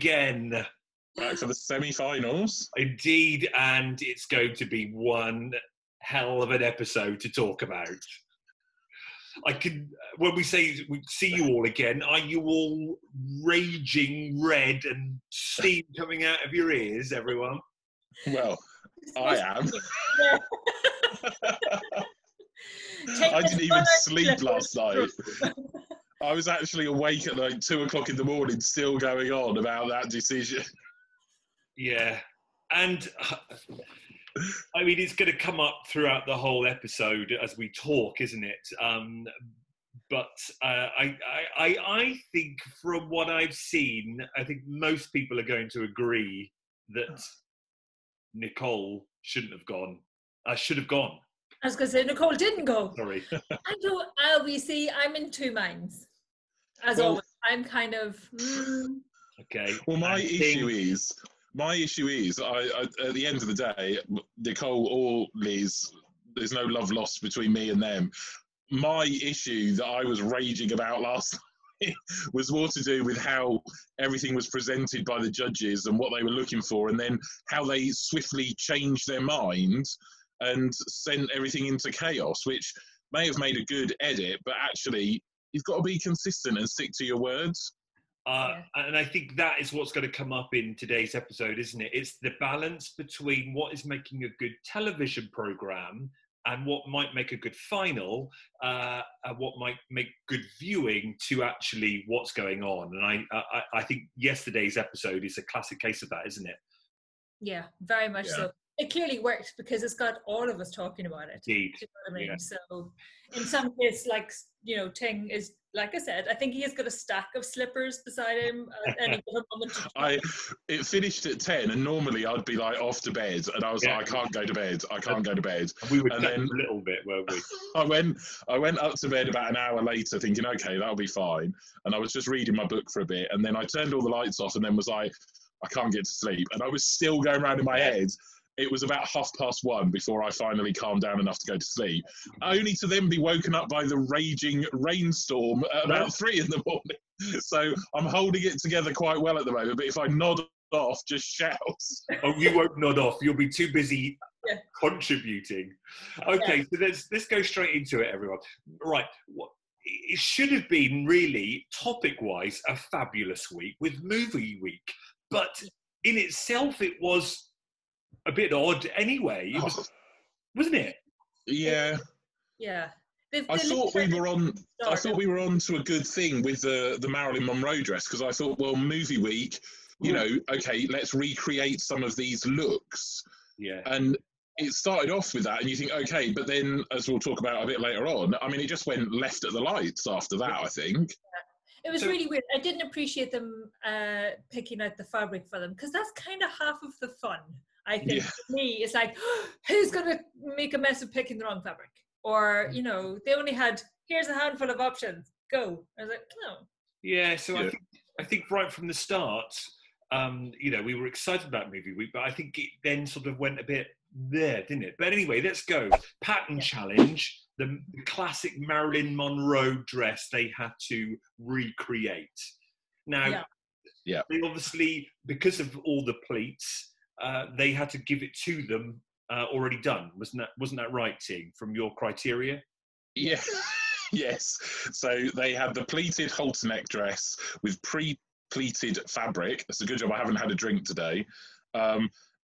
again. Back to the semi-finals. Indeed, and it's going to be one hell of an episode to talk about. I can, when we say we see you all again, are you all raging red and steam coming out of your ears, everyone? Well, I am. I didn't even sleep last night. I was actually awake at like 2 o'clock in the morning, still going on about that decision. Yeah. And I mean, it's going to come up throughout the whole episode as we talk, isn't it? But I think from what I've seen, I think most people are going to agree that Nicole shouldn't have gone. Should have gone. I was going to say, Nicole didn't go. Sorry. I'm in two minds. As always, I'm kind of... Okay. Well, my issue is, at the end of the day, Nicole or Liz, there's no love lost between me and them. My issue that I was raging about last night was more to do with how everything was presented by the judges and what they were looking for, and then how they swiftly changed their mind and sent everything into chaos, which may have made a good edit, but actually you've got to be consistent and stick to your words. And I think that is what's going to come up in today's episode, isn't it? It's the balance between what is making a good television programme and what might make a good final, and what might make good viewing to actually what's going on. And I think yesterday's episode is a classic case of that, isn't it? Yeah, very much so. It clearly worked because it's got all of us talking about it. Indeed. You know what I mean? Yeah. So in some ways, like, you know, Ting is, like I said, I think he has got a stack of slippers beside him at any given moment. It finished at 10 and normally I'd be like off to bed and I was like, I can't go to bed. We were then a little bit, weren't we? I went up to bed about an hour later thinking, okay, that'll be fine. And I was just reading my book for a bit and then I turned all the lights off and then was like, I can't get to sleep. And I was still going around in my head. It was about 1:30 before I finally calmed down enough to go to sleep, only to then be woken up by the raging rainstorm at about 3 a.m. So I'm holding it together quite well at the moment, but if I nod off, just shout. Oh, you won't nod off. You'll be too busy contributing. Okay, so let's go straight into it, everyone. Right. It should have been really, topic-wise, a fabulous week with Movie Week, but in itself it was... a bit odd anyway, wasn't it? Yeah. I thought we were on to a good thing with the Marilyn Monroe dress, because I thought, well, Movie Week, you know, okay, let's recreate some of these looks. Yeah. And it started off with that, and you think, okay, but then, as we'll talk about a bit later on, I mean, it just went left at the lights after that, I think. Yeah. It was really weird. I didn't appreciate them picking out the fabric for them, because that's kind of half of the fun, I think. For me, it's like, who's going to make a mess of picking the wrong fabric? Or, you know, they only had, here's a handful of options, go. I was like, no. Yeah, so yeah. I think right from the start, you know, we were excited about Movie Week, but I think it then sort of went a bit there, didn't it? But anyway, let's go. Pattern challenge. The classic Marilyn Monroe dress they had to recreate. Now, they obviously, because of all the pleats, they had to give it to them already done. Wasn't that right, Ting, from your criteria? Yeah, yes. So they had the pleated halter neck dress with pre-pleated fabric. It's a good job I haven't had a drink today.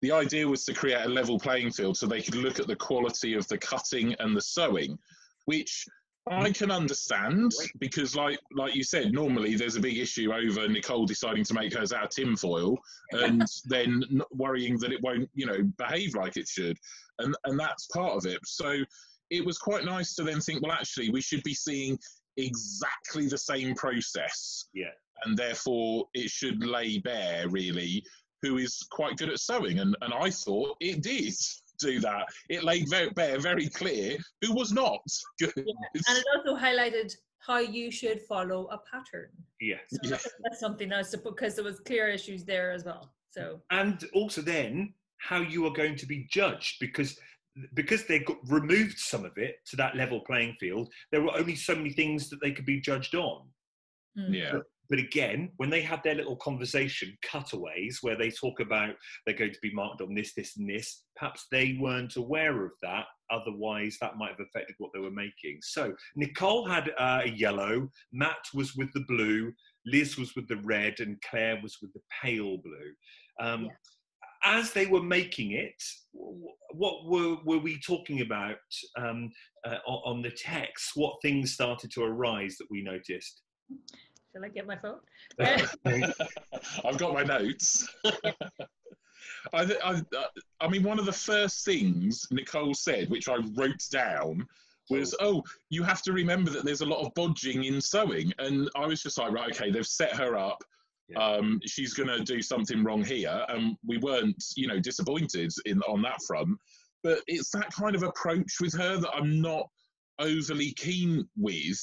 The idea was to create a level playing field so they could look at the quality of the cutting and the sewing, which I can understand because, like you said, normally there's a big issue over Nicole deciding to make hers out of tinfoil and then worrying that it won't, you know, behave like it should. And that's part of it. So it was quite nice to then think, well, actually, we should be seeing exactly the same process. Yeah. And therefore it should lay bare, really, who is quite good at sewing, and I thought it did do that. It laid very clear who was not good. Yeah. And it also highlighted how you should follow a pattern. Yes. So that's something else, because there was clear issues there as well. So. And also then, how you are going to be judged, because they got removed some of it to that level playing field, there were only so many things that they could be judged on. Mm. Yeah. But again, when they had their little conversation cutaways where they talk about they're going to be marked on this, this, and this, perhaps they weren't aware of that. Otherwise, that might have affected what they were making. So Nicole had a yellow, Matt was with the blue, Liz was with the red, and Claire was with the pale blue. Yeah. As they were making it, what were we talking about on the text? What things started to arise that we noticed? Shall I get my phone? I've got my notes. I mean, one of the first things Nicole said, which I wrote down, was, oh, you have to remember that there's a lot of bodging in sewing. And I was just like, right, okay, they've set her up. Yeah. She's going to do something wrong here. And we weren't, you know, disappointed on that front. But it's that kind of approach with her that I'm not overly keen with.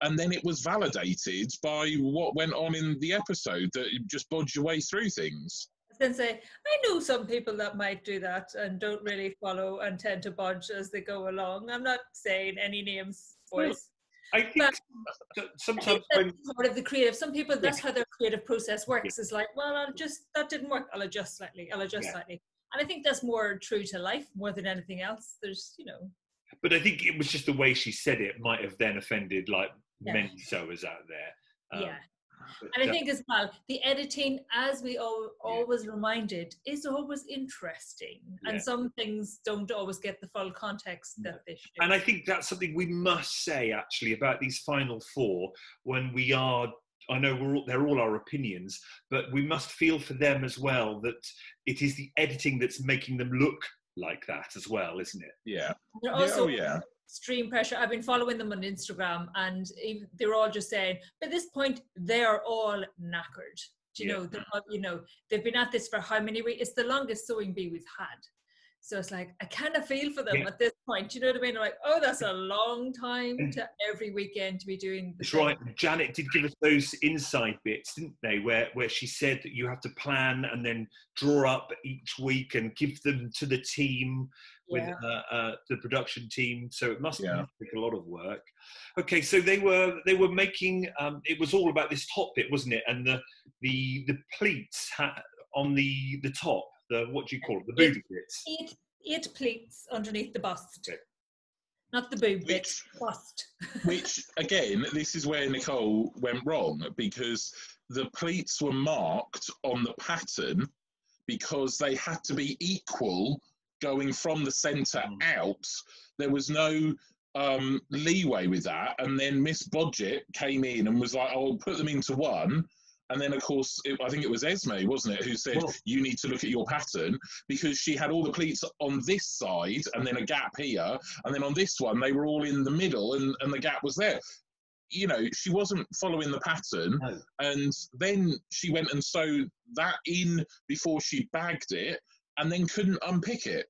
And then it was validated by what went on in the episode, that you just bodge your way through things. I was going to say, I know some people that might do that and don't really follow and tend to bodge as they go along. I'm not saying any names, boys. I think sometimes when part of the creative, some people, that's how their creative process works. Yeah. It's like, well, that didn't work. I'll adjust slightly. I'll adjust slightly. And I think that's more true to life more than anything else. There's, you know. But I think it was just the way she said it might have then offended many sewers out there. And I think as well, the editing, as we always reminded, is always interesting. Yeah. And some things don't always get the full context that they should. And I think that's something we must say, actually, about these final four, when we are... I know they're all our opinions, but we must feel for them as well, that it is the editing that's making them look like that as well, isn't it? Yeah. They're also... Oh, yeah. Extreme pressure. I've been following them on Instagram, and they're all just saying, by this point, they are all knackered. Do you know, they've been at this for how many weeks? It's the longest sewing bee we've had. So it's like, I kind of feel for them at this point. Do you know what I mean? I'm like, oh, that's a long time to every weekend to be doing. That's right. Janet did give us those inside bits, didn't they? Where she said that you have to plan and then draw up each week and give them to the team. With the production team, so it must take a lot of work. Okay, so they were making. It was all about this top bit, wasn't it? And the pleats on the top. The what do you call it? The boob bits. Eight pleats underneath the bust, not the boob bit. Bust. Which again, this is where Nicole went wrong, because the pleats were marked on the pattern because they had to be equal. Going from the centre out, there was no leeway with that. And then Miss Bodgett came in and was like, I'll put them into one. And then, of course, I think it was Esme, wasn't it, who said, you need to look at your pattern, because she had all the pleats on this side and then a gap here. And then on this one, they were all in the middle and the gap was there. You know, she wasn't following the pattern. No. And then she went and sewed that in before she bagged it. And then couldn't unpick it.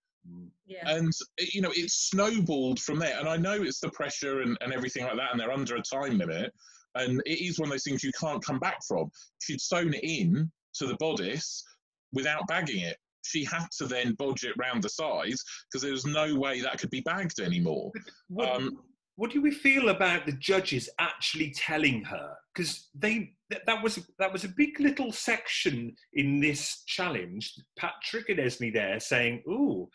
Yeah. And, you know, it snowballed from there. And I know it's the pressure and everything like that, and they're under a time limit. And it is one of those things you can't come back from. She'd sewn it in to the bodice without bagging it. She had to then bodge it round the sides because there was no way that could be bagged anymore. What do we feel about the judges actually telling her? Because that was a big little section in this challenge. Patrick and Esme there saying, "Ooh,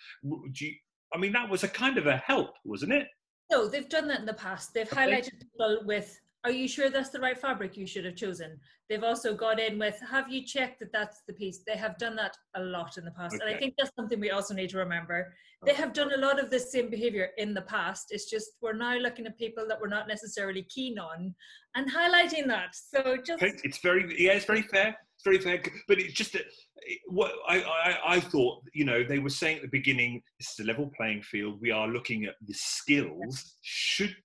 I mean, that was a kind of a help, wasn't it?" No, they've done that in the past. They've highlighted people with, "Are you sure that's the right fabric you should have chosen?" They've also got in with, "Have you checked that that's the piece?" They have done that a lot in the past. Okay. And I think that's something we also need to remember. They have done a lot of this same behaviour in the past. It's just we're now looking at people that we're not necessarily keen on and highlighting that. So just... it's very fair. It's very fair. But it's just that what I thought, you know, they were saying at the beginning, this is a level playing field. We are looking at the skills. Should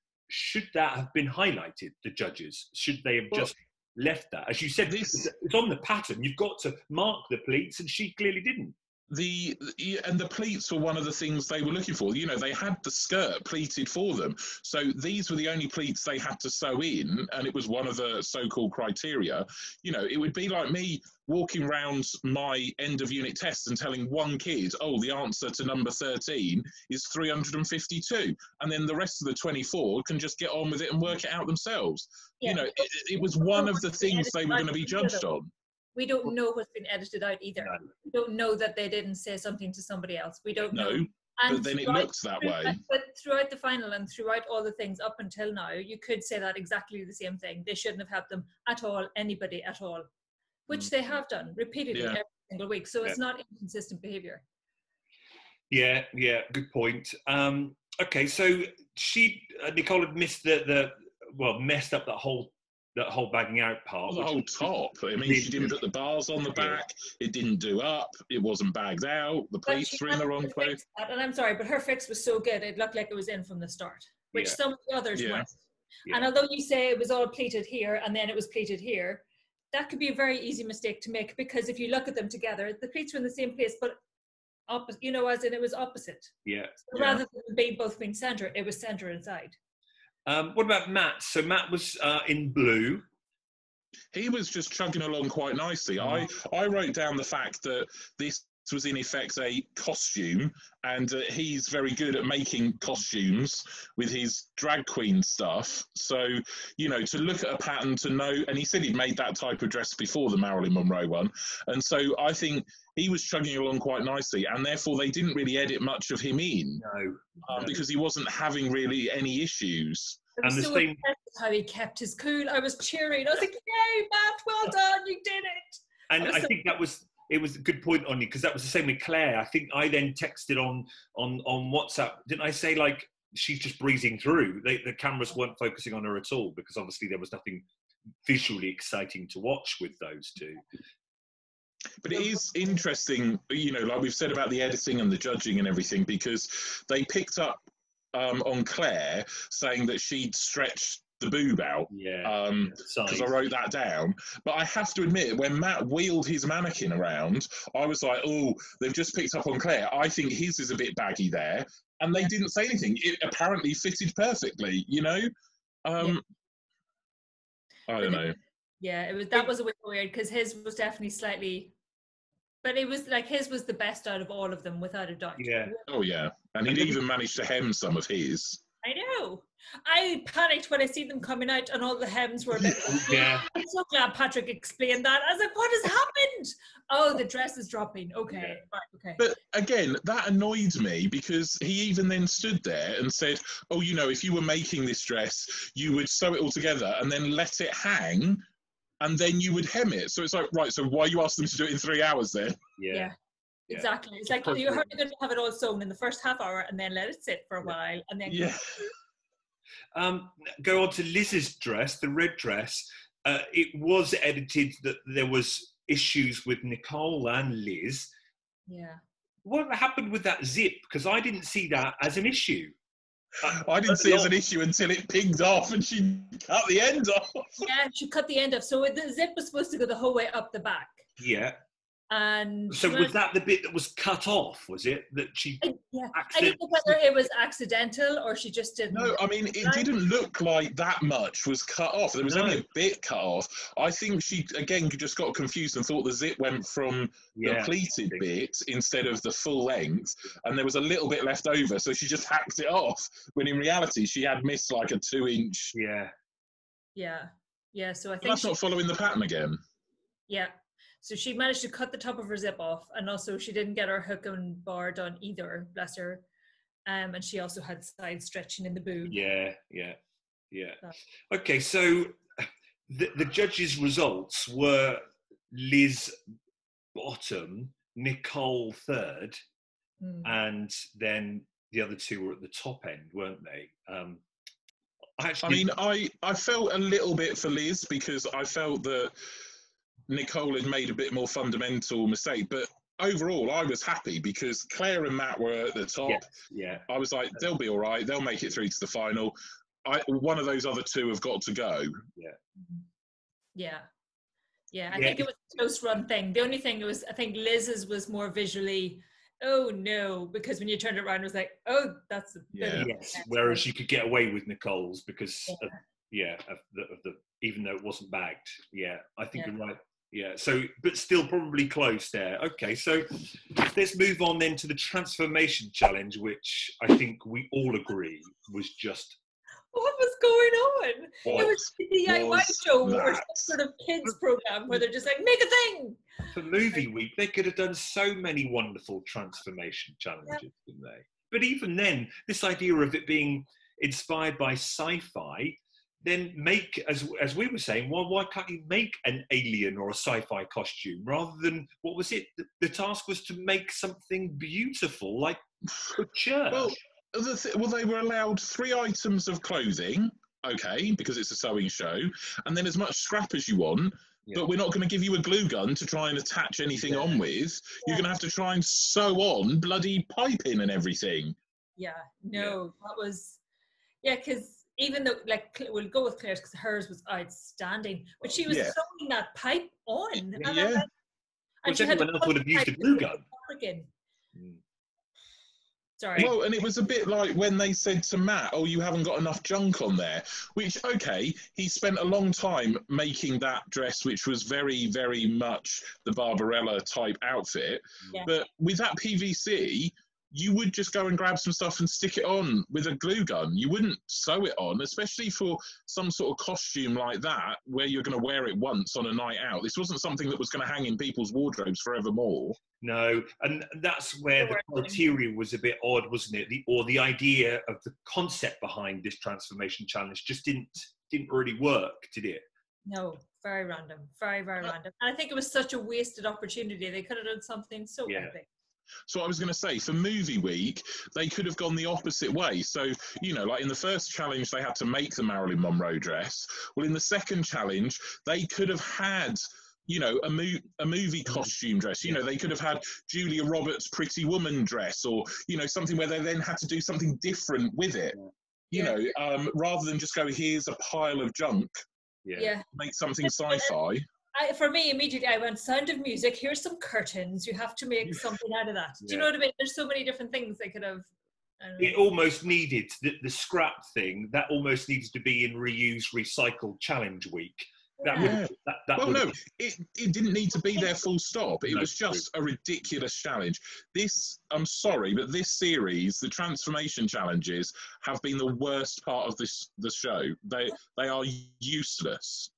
that have been highlighted, the judges? Should they have just left that? As you said, it's on the pattern. You've got to mark the pleats, and she clearly didn't. And the pleats were one of the things they were looking for. You know, they had the skirt pleated for them. So these were the only pleats they had to sew in, and it was one of the so-called criteria. You know, it would be like me walking around my end of unit test and telling one kid, oh, the answer to number 13 is 352. And then the rest of the 24 can just get on with it and work it out themselves. Yeah. You know, it was one of the things they were going to be judged on. We don't know what's been edited out either. No. We don't know that they didn't say something to somebody else. We don't know. And but then it looks that way. But throughout the final and throughout all the things up until now, you could say that exactly the same thing. They shouldn't have helped them at all, anybody at all, which they have done repeatedly every single week. So it's not inconsistent behaviour. Yeah, yeah, good point. Okay, so Nicole had missed messed up that whole bagging out part. Well, the whole top. I mean, she didn't put the bars on the back. It didn't do up. It wasn't bagged out. The pleats were in the wrong place. And I'm sorry, but her fix was so good, it looked like it was in from the start, which some of the others weren't. Yeah. And although you say it was all pleated here and then it was pleated here, that could be a very easy mistake to make, because if you look at them together, the pleats were in the same place, but opposite, you know, as in it was opposite. Yeah. So rather than both being centre, it was centre and side. What about Matt? So Matt was in blue. He was just chugging along quite nicely. I wrote down the fact that this was in effect a costume, and he's very good at making costumes with his drag queen stuff. So, you know, to look at a pattern, to know, and he said he'd made that type of dress before the Marilyn Monroe one. And so I think he was chugging along quite nicely, and therefore they didn't really edit much of him in. No. Because he wasn't having really any issues. And the thing, how he kept his cool. I was cheering. I was like, "Yay, Matt! Well done, you did it!" And I think that was a good point on you, because that was the same with Claire. I think I then texted on WhatsApp. Didn't I say like she's just breezing through? The cameras weren't focusing on her at all, because obviously there was nothing visually exciting to watch with those two. But it is interesting, you know, like we've said about the editing and the judging and everything, because they picked up on Claire saying that she'd stretched the boob out, because I wrote that down. But I have to admit, when Matt wheeled his mannequin around, I was like, oh, they've just picked up on Claire. I think his is a bit baggy there. And they didn't say anything. It apparently fitted perfectly, you know? I don't know. Yeah, that was a bit weird, because his was definitely slightly... But it was like his was the best out of all of them, without a doubt. Yeah. Oh, yeah. And he'd even managed to hem some of his. I know. I panicked when I seen them coming out and all the hems were a bit... Yeah. I'm so glad Patrick explained that. I was like, what has happened? Oh, the dress is dropping. Okay. Yeah. Right, okay. But again, that annoyed me, because he even then stood there and said, oh, you know, if you were making this dress, you would sew it all together and then let it hang... and then you would hem it. So it's like, right, so why you ask them to do it in 3 hours then? Yeah. Exactly. It's like, you're going to have it all sewn in the first half hour and then let it sit for a while. And then go on to Liz's dress, the red dress. It was edited that there was issues with Nicole and Liz. Yeah. What happened with that zip? Because I didn't see that as an issue. I didn't see it as an issue until it pinged off and she cut the end off. Yeah, she cut the end off. So the zip was supposed to go the whole way up the back. Yeah. And so was that the bit that was cut off, was it? That she I don't know whether it was accidental or she just didn't. No, I mean, it didn't look like that much was cut off. There was only a bit cut off. I think she, again, just got confused and thought the zip went from the pleated bit instead of the full length, and there was a little bit left over, so she just hacked it off, when in reality she had missed like a 2-inch. Yeah, so I think... That's not following the pattern again. Yeah. So she managed to cut the top of her zip off, and also she didn't get her hook and bar done either, bless her. And she also had side stretching in the boob. Yeah. Okay, so the judges' results were Liz bottom, Nicole third, and then the other two were at the top end, weren't they? I felt a little bit for Liz, because I felt that Nicole had made a bit more fundamental mistake, but overall I was happy because Claire and Matt were at the top. I was like, they'll be all right, they'll make it through to the final. One of those other two have got to go. Yeah, I think it was a Toast Run thing. The only thing was, I think Liz's was more visually, oh no, because when you turned it around, it was like, oh, that's a whereas you could get away with Nicole's because, of the even though it wasn't bagged. Yeah, I think you're right. Yeah, so, but still probably close there. Okay, so let's move on then to the transformation challenge, which I think we all agree was just... What was going on? What it was the DIY show or some sort of kids program where they're just like, make a thing! For Movie Week, they could have done so many wonderful transformation challenges, didn't they? But even then, this idea of it being inspired by sci-fi... Then make, as we were saying, well, why can't you make an alien or a sci-fi costume rather than, what was it? The task was to make something beautiful, like a church. Well, they were allowed 3 items of clothing, okay, because it's a sewing show, and then as much scrap as you want, but we're not going to give you a glue gun to try and attach anything on with. You're going to have to try and sew on bloody piping and everything. Yeah, no, that was, because... Even though, like, we'll go with Claire's because hers was outstanding, but she was sewing that pipe on. And I like, which everyone else would have used a glue gun. Sorry. Well, and it was a bit like when they said to Matt, oh, you haven't got enough junk on there, which, okay, he spent a long time making that dress, which was very, very much the Barbarella type outfit. Yeah. But with that PVC... you would just go and grab some stuff and stick it on with a glue gun. You wouldn't sew it on, especially for some sort of costume like that where you're going to wear it once on a night out. This wasn't something that was going to hang in people's wardrobes forevermore. No, and that's where the criteria was a bit odd, wasn't it? The idea of the concept behind this transformation challenge just didn't really work, did it? No, very random, very, very random. And I think it was such a wasted opportunity. They could have done something so epic. So I was going to say, for Movie Week, they could have gone the opposite way. So, you know, like in the first challenge, they had to make the Marilyn Monroe dress. Well, in the second challenge, they could have had, you know, a movie costume dress. You know, they could have had Julia Roberts' Pretty Woman dress or, you know, something where they then had to do something different with it. You know, rather than just go, here's a pile of junk. Make something sci-fi. For me, immediately, I went, Sound of Music, here's some curtains, you have to make something out of that. Do you know what I mean? There's so many different things they could have... It almost needed, the scrap thing, that almost needs to be in reuse, recycle challenge week. That it didn't need to be there full stop. It was just a ridiculous challenge. This, I'm sorry, but this series, the transformation challenges, have been the worst part of the show. They are useless.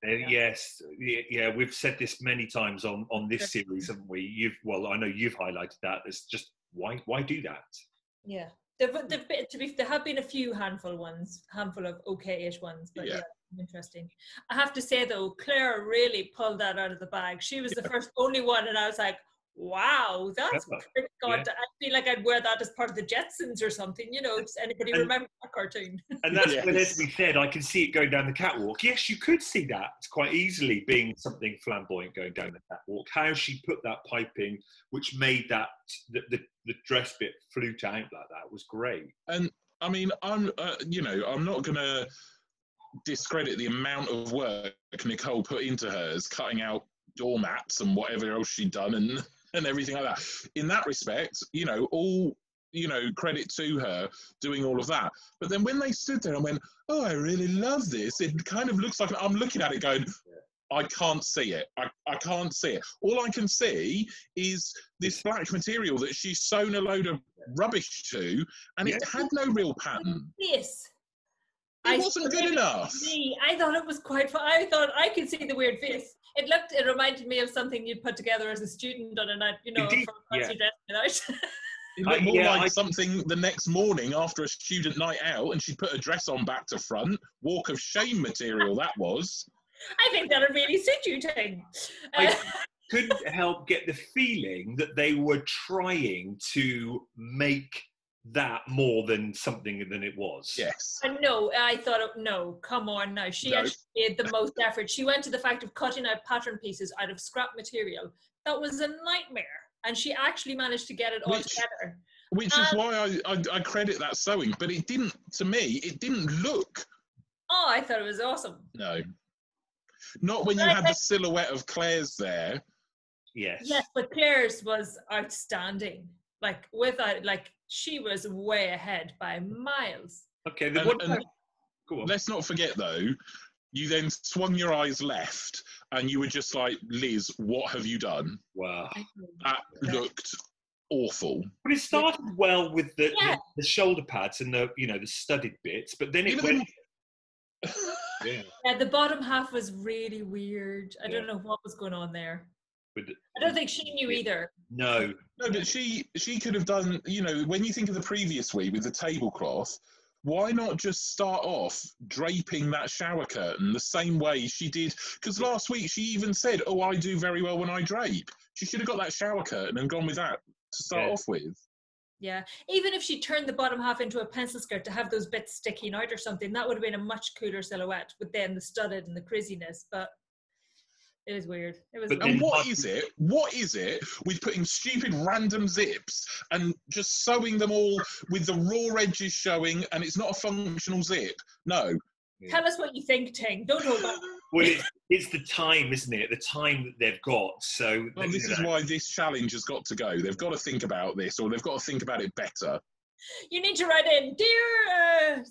We've said this many times on this series, haven't we? I know you've highlighted that. It's just, why do that? Yeah, there have been a few handful of okay-ish ones, but interesting. I have to say though, Claire really pulled that out of the bag. She was the only one, and I was like, wow, that's pretty good. I feel like I'd wear that as part of the Jetsons or something, you know. Does anybody remember that cartoon? And that's what Esme said, I can see it going down the catwalk. Yes, you could see that quite easily being something flamboyant going down the catwalk. How she put that piping, which made that the dress bit flute out like that, was great. And I mean, I'm not gonna discredit the amount of work Nicole put into hers, cutting out doormats and whatever else she'd done and everything like that. In that respect, you know, all, you know, credit to her doing all of that. But then when they stood there and went, oh, I really love this, it kind of looks like, I'm looking at it going, I can't see it. I can't see it. All I can see is this black material that she's sewn a load of rubbish to, and it had no real pattern. Yes. It wasn't good enough. I thought it was quite fun. I thought I could see the weird face. It reminded me of something you'd put together as a student on a night, you know, from fancy dressing out. It looked more like something the next morning after a student night out, and she'd put a dress on back to front. Walk of shame material, that was. I think that'll really suit you, Ting. I couldn't help get the feeling that they were trying to make that more than something than it was. Yes. No, I thought, no, come on now. She actually made the most effort. She went to the fact of cutting out pattern pieces out of scrap material. That was a nightmare. And she actually managed to get it all together. Which is why I credit that sewing. But it didn't, to me, it didn't look. Oh, I thought it was awesome. No. Not when you had the silhouette of Claire's there. Yes. Yes, but Claire's was outstanding. Like, without, like, she was way ahead by miles. Okay, then go on. Let's not forget, though, you then swung your eyes left and you were just like, Liz, what have you done? Wow. That looked awful. But it started well with the shoulder pads and the, you know, the studded bits, but then it went... Yeah, the bottom half was really weird. I don't know what was going on there. I don't think she knew either. No. No, but she could have done, you know, when you think of the previous week with the tablecloth, why not just start off draping that shower curtain the same way she did? Because last week she even said, oh, I do very well when I drape. She should have got that shower curtain and gone with that to start off with. Yeah, even if she turned the bottom half into a pencil skirt to have those bits sticking out or something, that would have been a much cooler silhouette with then the studded and the craziness, but it was weird. It was weird. And what is it with putting stupid random zips and just sewing them all with the raw edges showing and it's not a functional zip? No. Yeah. Tell us what you think, Ting. Don't hold back. Well, it's the time, isn't it? The time that they've got. So this is why this challenge has got to go. They've got to think about this, or they've got to think about it better. You need to write in, dear.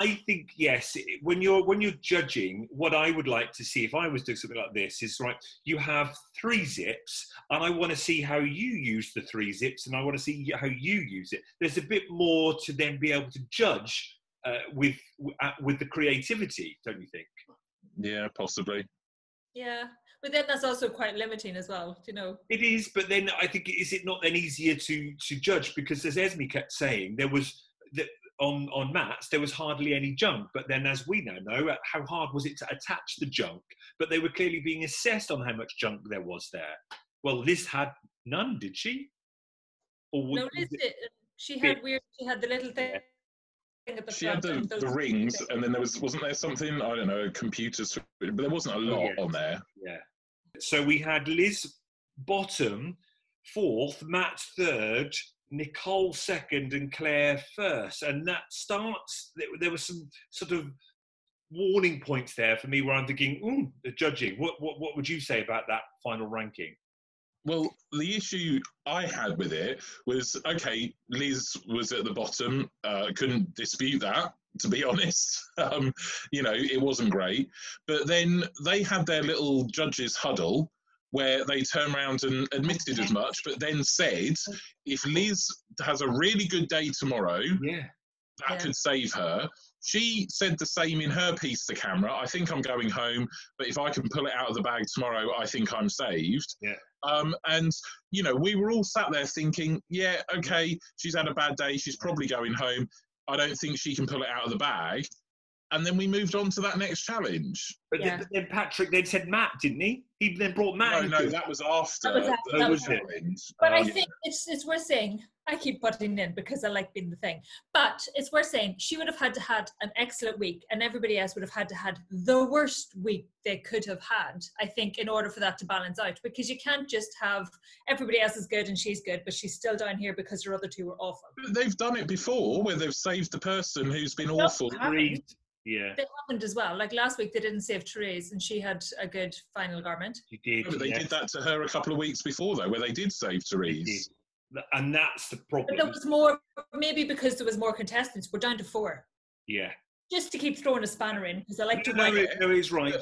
I think yes. When you're judging, what I would like to see if I was doing something like this is right. You have three zips, and I want to see how you use the three zips, and I want to see how you use it. There's a bit more to then be able to judge. With the creativity, don't you think? Yeah, possibly. Yeah, but then that's also quite limiting as well, you know. It is, but then I think, is it not then easier to judge? Because as Esme kept saying, there was, on Matt's, there was hardly any junk, but then as we now know, how hard was it to attach the junk? But they were clearly being assessed on how much junk there was there. Well, Liz had none, did she? Or no, Liz did. She had the little thing. Yeah. She had the rings, and then there wasn't there something, I don't know, a computer switch, but there wasn't a lot on there. Yeah. So we had Liz bottom, fourth, Matt third, Nicole second, and Claire first. And that starts, there were some sort of warning points there for me where I'm thinking, the judging, what would you say about that final ranking? Well, the issue I had with it was, okay, Liz was at the bottom. Couldn't dispute that, to be honest. You know, it wasn't great. But then they had their little judges huddle where they turned around and admitted as much, but then said, if Liz has a really good day tomorrow, that could save her. She said the same in her piece to camera. I think I'm going home, but if I can pull it out of the bag tomorrow, I think I'm saved. Yeah. And, you know, we were all sat there thinking, yeah, okay, she's had a bad day. She's probably going home. I don't think she can pull it out of the bag. And then we moved on to that next challenge. But then Patrick then said Matt, didn't he? He then brought Matt. No, that was after the challenge. But I think it's worth saying, I keep butting in because I like being the thing, but it's worth saying she would have had to had an excellent week and everybody else would have had to had the worst week they could have had, I think, in order for that to balance out, because you can't just have everybody else is good and she's good, but she's still down here because her other two were awful. They've done it before where they've saved the person who's been awful. Yeah. They happened as well. Like last week, they didn't save Therese, and she had a good final garment. She did. But they did that to her a couple of weeks before, though, where they did save Therese. And that's the problem. But there was more, maybe because there was more contestants. We're down to four. Yeah. Just to keep throwing a spanner in, because I like to write it. No, he's right.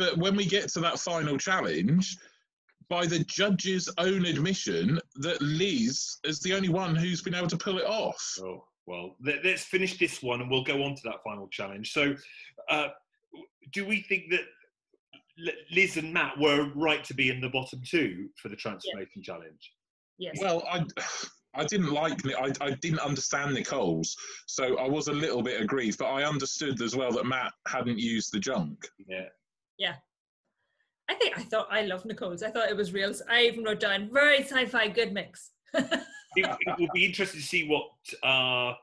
But when we get to that final challenge, by the judge's own admission, that Liz is the only one who's been able to pull it off. Oh. Well, let's finish this one and we'll go on to that final challenge. So do we think that Liz and Matt were right to be in the bottom two for the transformation challenge? Yes. Well, I didn't like it. I didn't understand Nicole's, so I was a little bit aggrieved, but I understood as well that Matt hadn't used the junk. Yeah. Yeah. I love Nicole's. I thought it was real. I even wrote down, very sci-fi, good mix. It will be interesting to see what our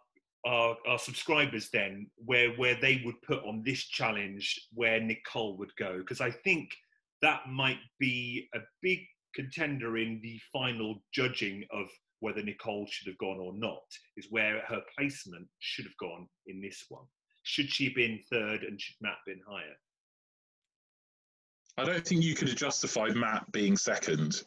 subscribers then, where they would put on this challenge, where Nicole would go. Because I think that might be a big contender in the final judging of whether Nicole should have gone or not, is where her placement should have gone in this one. Should she have been third and should Matt have been higher? I don't think you could have justified Matt being second.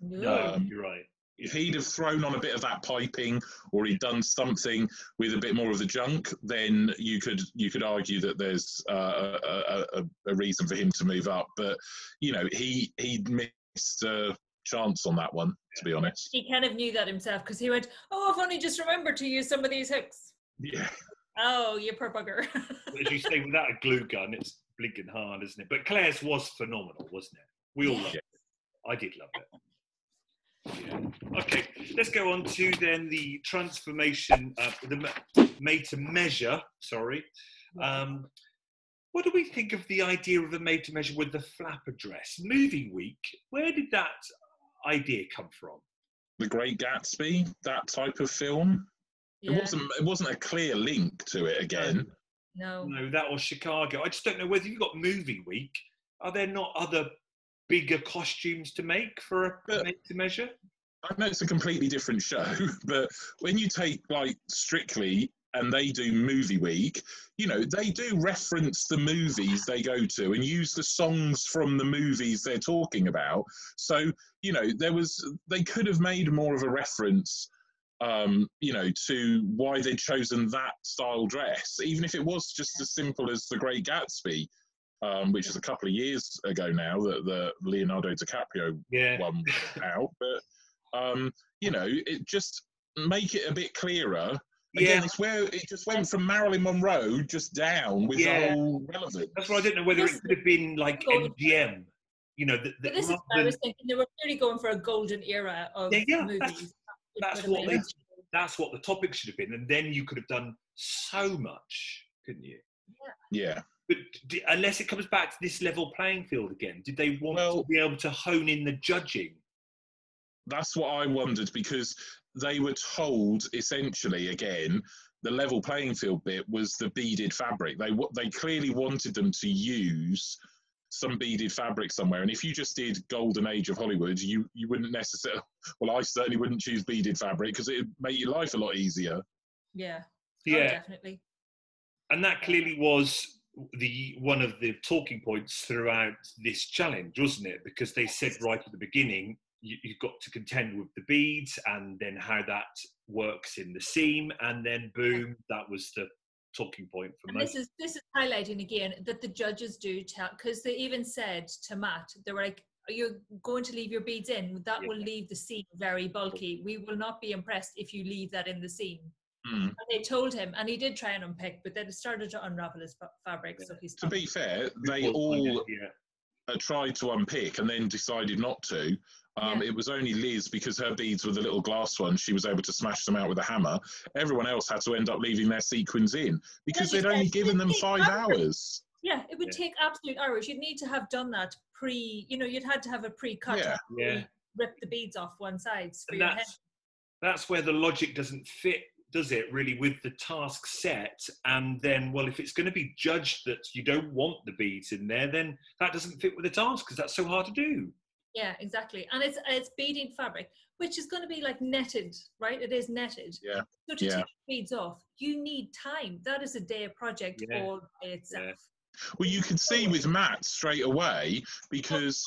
No, you're right. If he'd have thrown on a bit of that piping, or he'd done something with a bit more of the junk, then you could argue that there's a reason for him to move up. But you know, he missed a chance on that one, to be honest. He kind of knew that himself, because he went, "Oh, I've only just remembered to use some of these hooks." Yeah. Oh, you poor bugger. As you say, without a glue gun, it's blinking hard, isn't it? But Claire's was phenomenal, wasn't it? We all loved it. I did love it. Yeah. Okay, let's go on to then the transformation, the made to measure, sorry. What do we think of the idea of the made to measure with the flapper dress? Movie Week, where did that idea come from? The Great Gatsby, that type of film. Yeah. It wasn't a clear link to it again. No, that was Chicago. I just don't know whether you've got Movie Week. Are there not other bigger costumes to make for a made to measure? I know it's a completely different show, but when you take like Strictly and they do Movie Week, you know, they do reference the movies they go to and use the songs from the movies they're talking about. So, you know, they could have made more of a reference, you know, to why they'd chosen that style dress, even if it was just as simple as The Great Gatsby. Which is a couple of years ago now that the Leonardo DiCaprio one was out. But, you know, it just make it a bit clearer. Again, it's where it just went from Marilyn Monroe just down with the whole relevance. That's why I didn't know whether it could have been like MGM. You know, but this is what I was thinking. They were really going for a golden era of movies. That's what the topic should have been. And then you could have done so much, couldn't you? Yeah. But unless it comes back to this level playing field again, did they want to be able to hone in the judging? That's what I wondered, because they were told, essentially, again, the level playing field bit was the beaded fabric. They clearly wanted them to use some beaded fabric somewhere. And if you just did Golden Age of Hollywood, you wouldn't necessarily... Well, I certainly wouldn't choose beaded fabric, because it would make your life a lot easier. Yeah, definitely. And that clearly was... one of the talking points throughout this challenge, wasn't it? Because they said right at the beginning, you've got to contend with the beads and then how that works in the seam, and then boom, that was the talking point for most. This is highlighting again that the judges do tell, because they even said to Matt, they were like, "You're going to leave your beads in. That will leave the seam very bulky. We will not be impressed if you leave that in the seam." And they told him, and he did try and unpick, but then it started to unravel his fabric. So he's to be fair, they all tried to unpick and then decided not to. It was only Liz, because her beads were the little glass ones, she was able to smash them out with a hammer. Everyone else had to end up leaving their sequins in, because they'd only given them 5 hours. Yeah, it would take absolute hours. You'd need to have done that you'd had to have a pre-cut. Rip the beads off one side. That's where the logic doesn't fit, does it, really, with the task set? And then, well, if it's going to be judged that you don't want the beads in there, then that doesn't fit with the task, because that's so hard to do. Yeah, exactly. And it's beading fabric, which is going to be like netted, right? It is netted. Yeah. So to take beads off, you need time. That is a day project all by itself. Yeah. Well, you could see with Matt straight away, because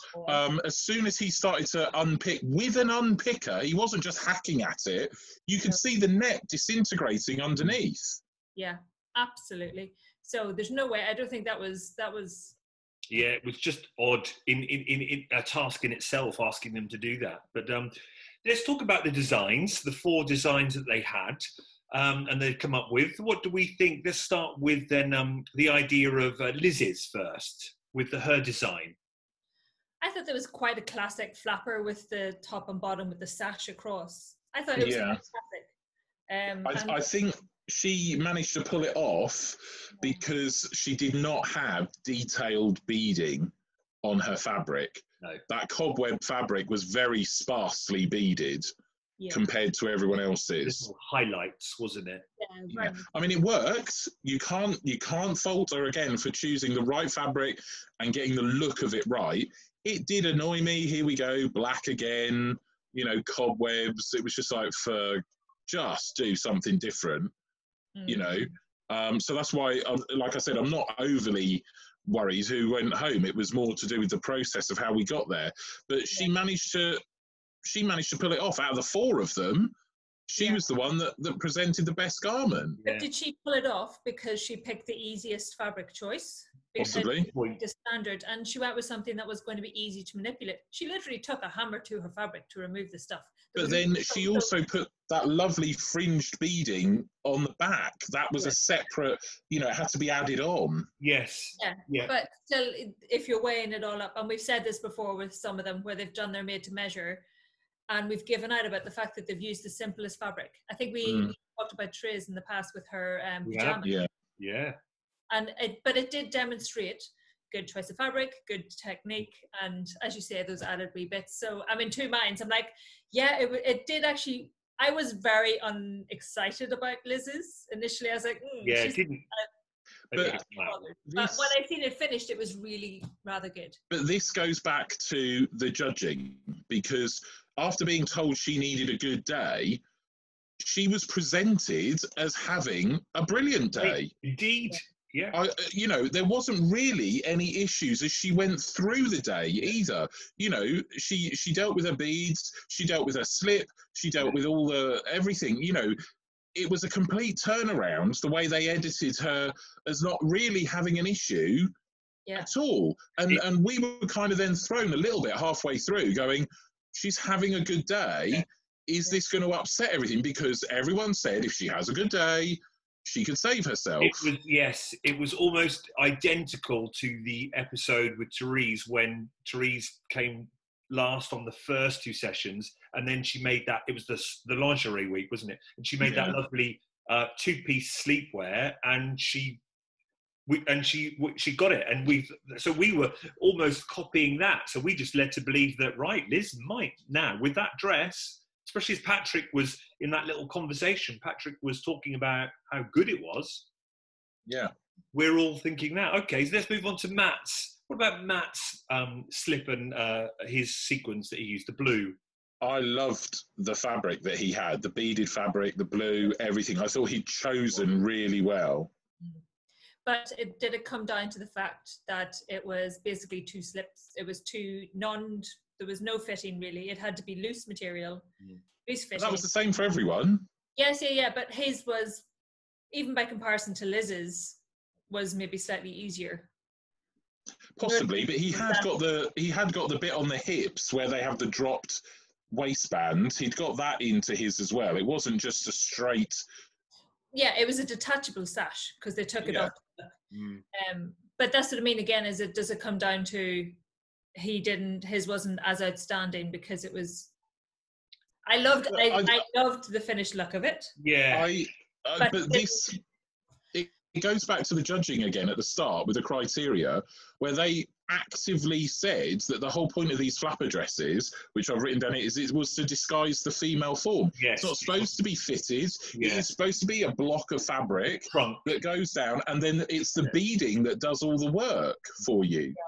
as soon as he started to unpick with an unpicker, he wasn't just hacking at it. You could see the net disintegrating underneath. Yeah, absolutely. So there's no way. I don't think that was. Yeah, it was just odd in a task in itself, asking them to do that. But let's talk about the designs, the 4 designs that they had. And they've come up with. What do we think? Let's start with then the idea of Liz's first, with her design. I thought there was quite a classic flapper with the top and bottom with the sash across. I thought it was fantastic. I think she managed to pull it off because she did not have detailed beading on her fabric. No. That cobweb fabric was very sparsely beaded. Yeah. Compared to everyone else's. Little highlights, wasn't it? Yeah, right. I mean, it worked. You can't fault her again for choosing the right fabric and getting the look of it right. It did annoy me. Here we go, black again, you know, cobwebs. It was just like, just do something different, you know. So that's why, like I said, I'm not overly worries who went home. It was more to do with the process of how we got there. But she managed to pull it off. Out of the four of them, she was the one that presented the best garment. But did she pull it off because she picked the easiest fabric choice? Possibly. The standard, and she went with something that was going to be easy to manipulate. She literally took a hammer to her fabric to remove the stuff. But then she also put that lovely fringed beading on the back. That was a separate, it had to be added on. Yes. Yeah. But still, if you're weighing it all up, and we've said this before with some of them where they've done their made to measure, and we've given out about the fact that they've used the simplest fabric. I think we talked about Therese in the past with her pajamas. Yeah. But it did demonstrate good choice of fabric, good technique, and as you say, those added wee bits. So I'm in two minds. I'm like, it did actually. I was very unexcited about Liz's initially. I was like, it didn't. But when I seen it finished, it was really rather good. But this goes back to the judging, because after being told she needed a good day, she was presented as having a brilliant day. Indeed. Yeah, there wasn't really any issues as she went through the day either. She dealt with her beads, she dealt with her slip, she dealt with all everything. It was a complete turnaround the way they edited her as not really having an issue at all. And we were kind of then thrown a little bit halfway through, going, she's having a good day. Yeah. Is this going to upset everything? Because everyone said if she has a good day, she could save herself. It was almost identical to the episode with Therese, when Therese came last on the first two sessions, and then she made that, it was the lingerie week, wasn't it? And she made that lovely two-piece sleepwear, and she got it, and we were almost copying that. So we just led to believe that, right, Liz might now with that dress. Especially as Patrick was in that little conversation, Patrick was talking about how good it was. Yeah. We're all thinking that. Okay, so let's move on to Matt's. What about Matt's slip and his sequins that he used, the blue? I loved the fabric that he had, the beaded fabric, the blue, everything. I thought he'd chosen really well. But did it come down to the fact that it was basically two slips? It was two there was no fitting, really. It had to be loose material, loose fitting. That was the same for everyone. Yes, yeah. But his was, even by comparison to Liz's, was maybe slightly easier. Possibly, but he had got the bit on the hips where they have the dropped waistband. He'd got that into his as well. It wasn't just a straight. Yeah, it was a detachable sash because they took it off. But that's what I mean. Again, does it come down to? His wasn't as outstanding because it was. I loved the finished look of it. Yeah, but it goes back to the judging again at the start with the criteria where they actively said that the whole point of these flapper dresses, which I've written down, it was to disguise the female form. Yes. It's not supposed to be fitted. Yeah. It's supposed to be a block of fabric that goes down, and then it's the beading that does all the work for you. Yeah.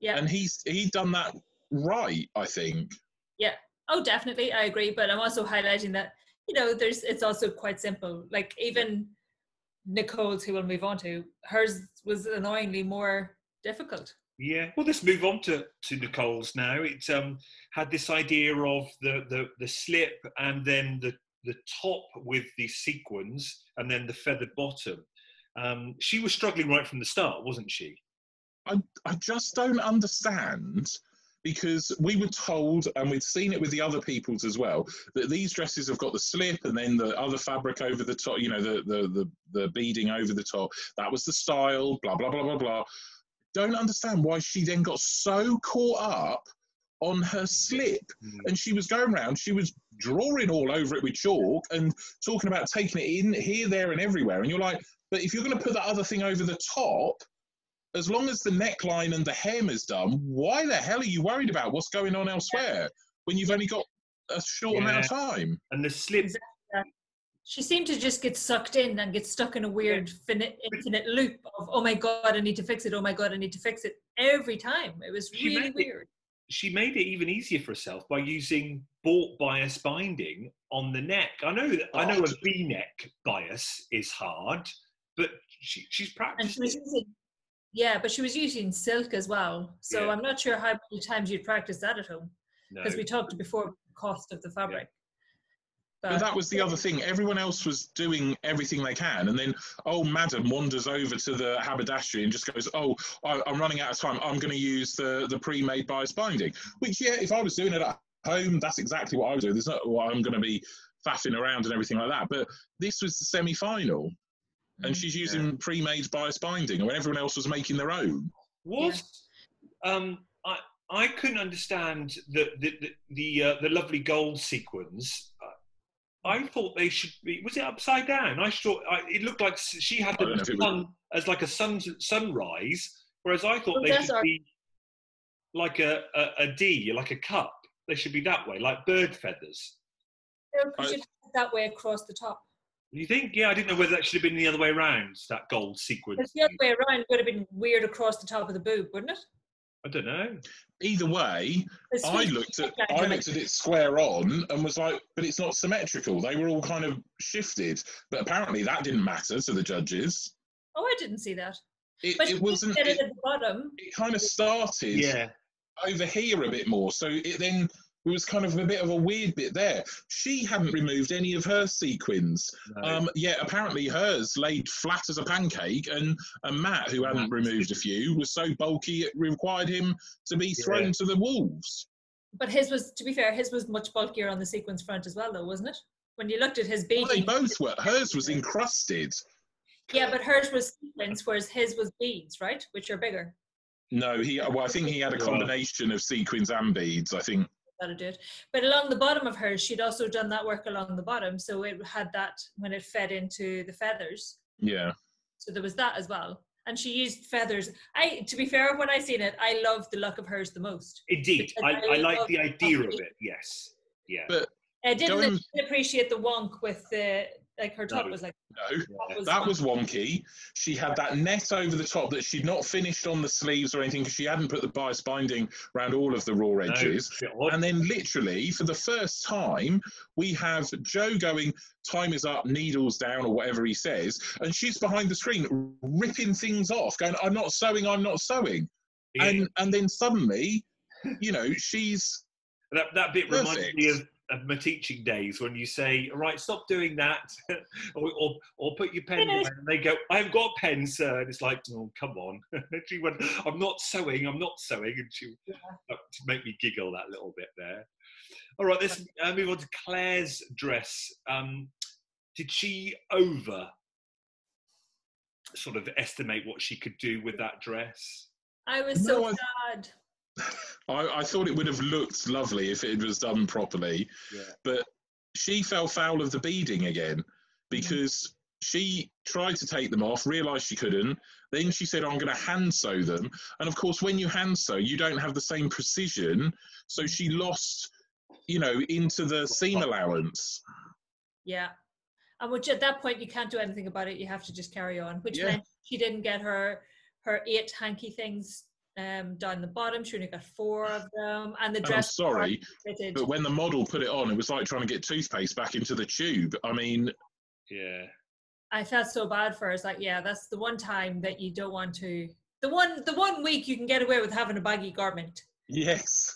Yeah, and he's done that right, I think. Yeah, oh, definitely, I agree. But I'm also highlighting that it's also quite simple. Like even Nicole's, who we'll move on to, hers was annoyingly more difficult. Yeah, well, let's move on to Nicole's now. It had this idea of the slip and then the top with the sequins and then the feathered bottom. She was struggling right from the start, wasn't she? I just don't understand, because we were told, and we've seen it with the other people's as well, that these dresses have got the slip and then the other fabric over the top, the beading over the top. That was the style, blah, blah, blah, blah, blah. Don't understand why she then got so caught up on her slip. And she was going around, she was drawing all over it with chalk and talking about taking it in here, there and everywhere. And you're like, but if you're going to put that other thing over the top, as long as the neckline and the hem is done, why the hell are you worried about what's going on elsewhere when you've only got a short amount of time? And the slip. Exactly. She seemed to just get sucked in and get stuck in a weird infinite loop of, oh my God, I need to fix it. Oh my God, I need to fix it every time. It was really weird. She made it even easier for herself by using bought bias binding on the neck. I know a V-neck bias is hard, but she's practiced. Yeah, but she was usually in silk as well. So yeah. I'm not sure how many times you'd practice that at home. Because we talked before about the cost of the fabric. Yeah. But that was the other thing. Everyone else was doing everything they can. And then, oh, madam wanders over to the haberdashery and just goes, oh, I'm running out of time. I'm going to use the pre-made bias binding. Which, yeah, if I was doing it at home, that's exactly what I would do. There's not what I'm going to be faffing around and everything like that. But this was the semi-final. And she's using pre-made bias binding when everyone else was making their own. What? Yeah. I couldn't understand the lovely gold sequins. I thought they should be. Was it upside down? I thought it looked like she had the sun as like a sunrise, whereas I thought they should be like a D, like a cup. They should be that way, like bird feathers. They should have that way across the top. You think? Yeah, I didn't know whether that should have been the other way around, that gold sequence. If the other way around, it would have been weird across the top of the boob, wouldn't it? I don't know. Either way, I looked at it square on and was like, but it's not symmetrical. They were all kind of shifted, but apparently that didn't matter to the judges. Oh, I didn't see that. It wasn't. It at the bottom. It kind of started over here a bit more, so it then. It was kind of a bit of a weird bit there. She hadn't removed any of her sequins. No. Yeah, apparently hers laid flat as a pancake, and Matt, who hadn't removed a few, was so bulky it required him to be thrown to the wolves. But his was, to be fair, his was much bulkier on the sequins front as well, though, wasn't it? When you looked at his beading... Well, they both were. Hers was encrusted. Yeah, but hers was sequins, whereas his was beads, right? Which are bigger. No, I think he had a combination of sequins and beads, I think. That'll do it. But along the bottom of hers, she'd also done that work along the bottom, so it had that when it fed into the feathers. Yeah. So there was that as well, and she used feathers. To be fair, when I seen it, I loved the look of hers the most. Indeed, I like the idea of it. Yes. Yeah. But I didn't appreciate the wonk with the. Like her top was like... No, that was wonky. She had that net over the top that she'd not finished on the sleeves or anything because she hadn't put the bias binding around all of the raw edges. No, and then literally, for the first time, we have Joe going, time is up, needles down, or whatever he says, and she's behind the screen ripping things off, going, I'm not sewing. Yeah. And then suddenly, you know, she's... That bit perfect. Reminds me of my teaching days when you say, all right, stop doing that, or put your pen down, and they go, I haven't got a pen, sir, and it's like, oh, come on. She went, I'm not sewing, and she made me giggle that little bit there. All right, let's move on to Claire's dress. Did she sort of estimate what she could do with that dress? I was so sad. I thought it would have looked lovely if it was done properly, but she fell foul of the beading again because she tried to take them off, realised she couldn't, then she said, I'm going to hand sew them, and of course when you hand sew you don't have the same precision, so she lost, you know, into the seam allowance. Yeah, and which at that point you can't do anything about it, you have to just carry on, which meant she didn't get her 8 hanky things down the bottom. She only got 4 of them, and the dress. I'm sorry, but when the model put it on, it was like trying to get toothpaste back into the tube. I mean, yeah, I felt so bad for her. It's like, yeah, that's the one time that you don't want to. The one week you can get away with having a baggy garment. Yes,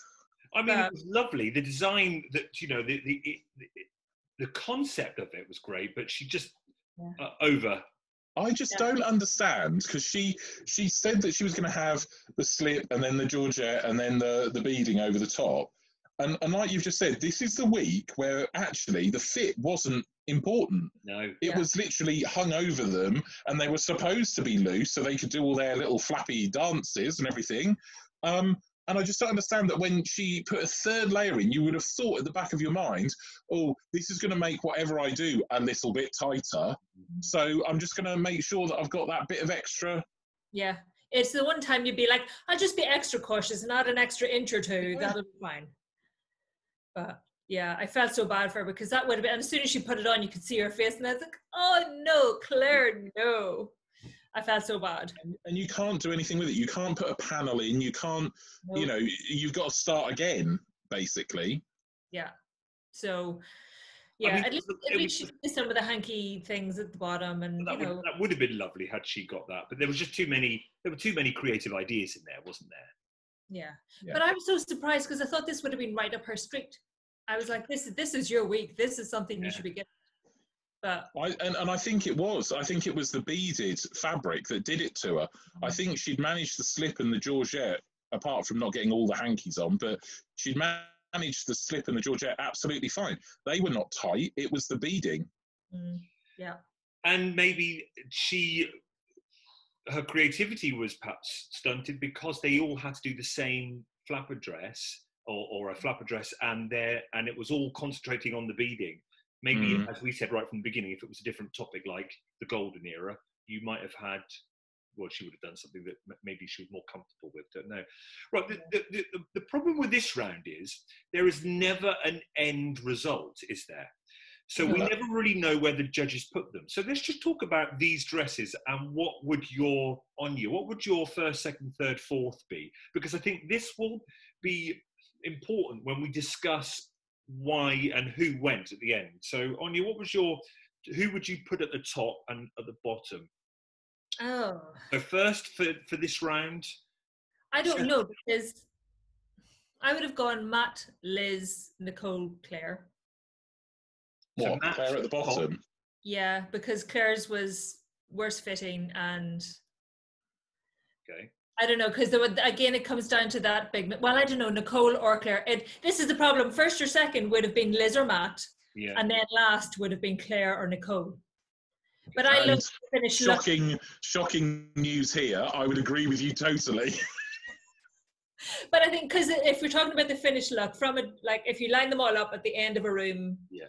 I mean, it was lovely. The design that the concept of it was great, but she just over. I just don't understand, because she said that she was going to have the slip and then the georgette and then the beading over the top. And like you've just said, this is the week where actually the fit wasn't important. No. It was literally hung over them, and they were supposed to be loose so they could do all their little flappy dances and everything. And I just don't understand that when she put a 3rd layer in, you would have thought at the back of your mind, oh, this is going to make whatever I do a little bit tighter. So I'm just going to make sure that I've got that bit of extra. Yeah. It's the one time you'd be like, I'll just be extra cautious and add an extra inch or two. That'll be fine. But yeah, I felt so bad for her, because that would have been, and as soon as she put it on, you could see her face, and I was like, oh no, Claire, no. I felt so bad. And you can't do anything with it. You can't put a panel in. You can't, you know, you've got to start again, basically. Yeah. So, Yeah, I mean, at least she did some of the hanky things at the bottom, and that would have been lovely had she got that. But there was just too many creative ideas in there, wasn't there? Yeah. But I was so surprised because I thought this would have been right up her street. I was like, this is your week. This is something you should be getting. But I think it was. I think it was the beaded fabric that did it to her. I think she'd managed the slip and the Georgette, apart from not getting all the hankies on, but she'd managed the slip and the Georgette absolutely fine. They were not tight. It was the beading. Mm, yeah. And maybe her creativity was perhaps stunted because they all had to do the same flapper dress or a flapper dress, and it was all concentrating on the beading. Maybe, as we said right from the beginning, if it was a different topic like the golden era, you might have had, well, she would have done something that maybe she was more comfortable with, don't know. Right, the problem with this round is there is never an end result, is there? So we never really know where the judges put them. So let's just talk about these dresses and what would your first, second, third, fourth be? Because I think this will be important when we discuss why and who went at the end. So Anya, who would you put at the top and at the bottom? Oh. So first for this round? I don't know, because I would have gone Matt, Liz, Nicole, Claire. What, so Claire at the bottom? Yeah, because Claire's was worse fitting and... Okay. I don't know, because again, it comes down to that big... Well, I don't know, Nicole or Claire. This is the problem. First or second would have been Liz or Matt, and then last would have been Claire or Nicole. But I love to finish... Shocking news here. I would agree with you totally. But I think, because if we're talking about the finish look, if you line them all up at the end of a room... Yeah.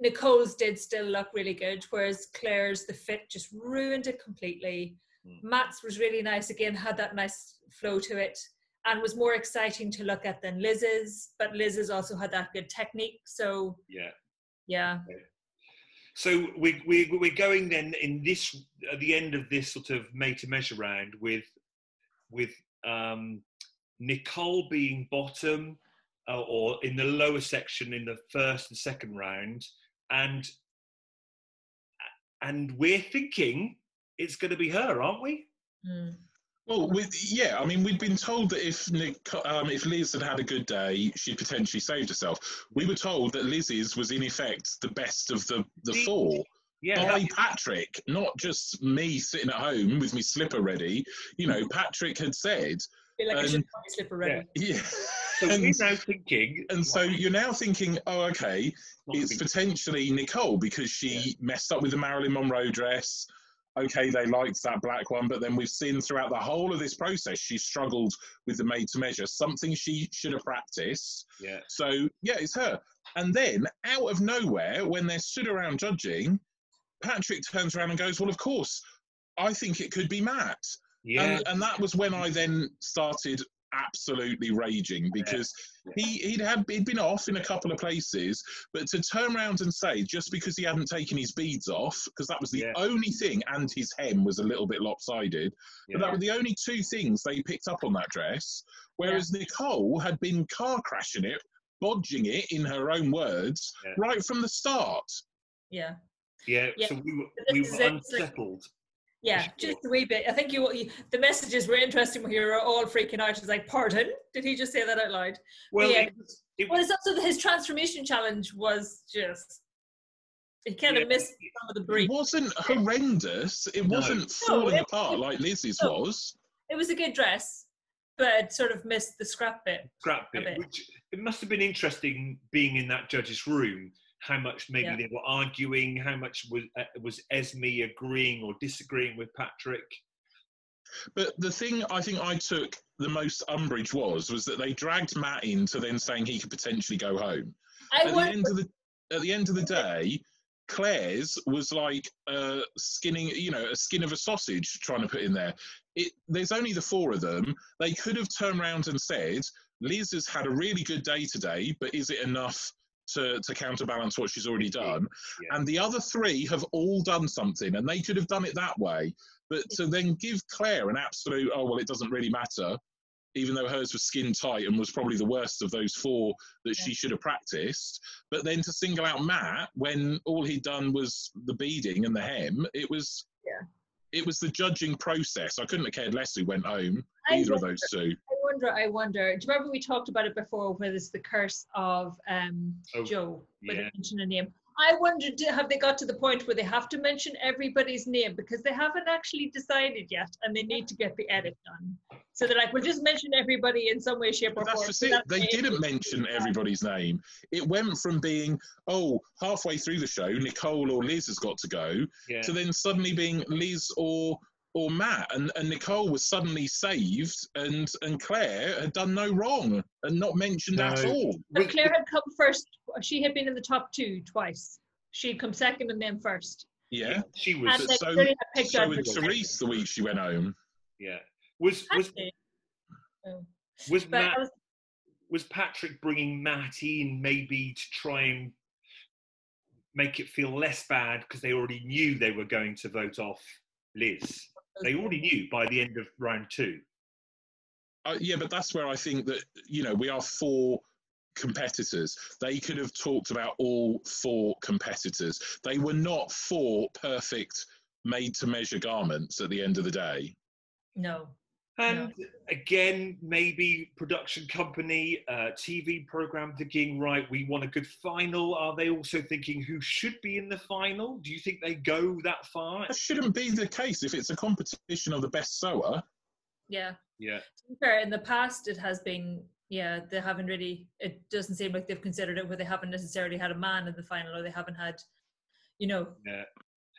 Nicole's did still look really good, whereas Claire's, the fit just ruined it completely. Matt's was really nice again, had that nice flow to it, and was more exciting to look at than Liz's, but Liz's also had that good technique, so... Yeah. Okay. So we're going then in this, at the end of this sort of made to measure round with Nicole being bottom, or in the lower section in the first and second round, and we're thinking it's going to be her, aren't we? Mm. Well, I mean, we'd been told that if Liz had had a good day, she'd potentially saved herself. We were told that Liz's was in effect the best of the four. Yeah, by Patrick, not just me sitting at home with my slipper ready. You know, Patrick had said... I feel like I should have my slipper ready. Yeah. So you're now thinking, oh, okay, it's potentially Nicole because she messed up with the Marilyn Monroe dress. Okay, they liked that black one, but then we've seen throughout the whole of this process she struggled with the made to measure, something she should have practiced. Yeah. So, yeah, it's her. And then, out of nowhere, when they're stood around judging, Patrick turns around and goes, well, of course, I think it could be Matt. Yeah. And that was when I then started... absolutely raging, because he'd been off in a couple of places, but to turn around and say just because he hadn't taken his beads off, because that was the only thing, and his hem was a little bit lopsided, but that were the only two things they picked up on that dress, whereas Nicole had been car crashing it, bodging it in her own words right from the start. So we were unsettled. Yeah, just a wee bit. I think the messages were interesting when you were all freaking out. It's like, pardon? Did he just say that out loud? Well, it's also his transformation challenge was just... He kind of missed some of the brief. It wasn't horrendous. It wasn't falling apart like Liz's was. It was a good dress, but sort of missed the scrap bit. Which it must have been interesting being in that judge's room. How much maybe they were arguing? How much was Esme agreeing or disagreeing with Patrick? But the thing I think I took the most umbrage was that they dragged Matt in to then saying he could potentially go home. At the end of the day, Claire's was like a skin of a sausage trying to put in there. There's only the four of them. They could have turned around and said, Liz has had a really good day today, but is it enough to counterbalance what she's already done? And the other three have all done something, and they could have done it that way, but to then give Claire an absolute, oh well, it doesn't really matter, even though hers was skin tight and was probably the worst of those four that she should have practiced. But then to single out Matt, when all he'd done was the beading and the hem, it was the judging process. I couldn't have cared less who went home, either of those two. I wonder. Do you remember we talked about it before, whether it's the curse of Joe, where they mention a name? I wonder, have they got to the point where they have to mention everybody's name because they haven't actually decided yet and they need to get the edit done? So they're like, we'll just mention everybody in some way, shape, or form. They didn't mention everybody's name. It went from being, oh, halfway through the show, Nicole or Liz has got to go, to then suddenly being Liz or Matt. And Nicole was suddenly saved, and Claire had done no wrong and not mentioned at all. But Claire had come first. She had been in the top two twice. She'd come second and then first. Yeah. She was. And so with Therese the week she went home. Yeah. Was Patrick bringing Matt in maybe to try and make it feel less bad because they already knew they were going to vote off Liz? They already knew by the end of round two. Yeah, but that's where I think that, we are four competitors. They could have talked about all four competitors. They were not four perfect made-to-measure garments at the end of the day. No. And again, maybe production company, TV programme thinking, right, we want a good final. Are they also thinking who should be in the final? Do you think they go that far? That shouldn't be the case if it's a competition of the best sewer. Yeah. Yeah. To be fair, in the past it has been, they haven't really, it doesn't seem like they've considered it where they haven't necessarily had a man in the final or they haven't had, Yeah.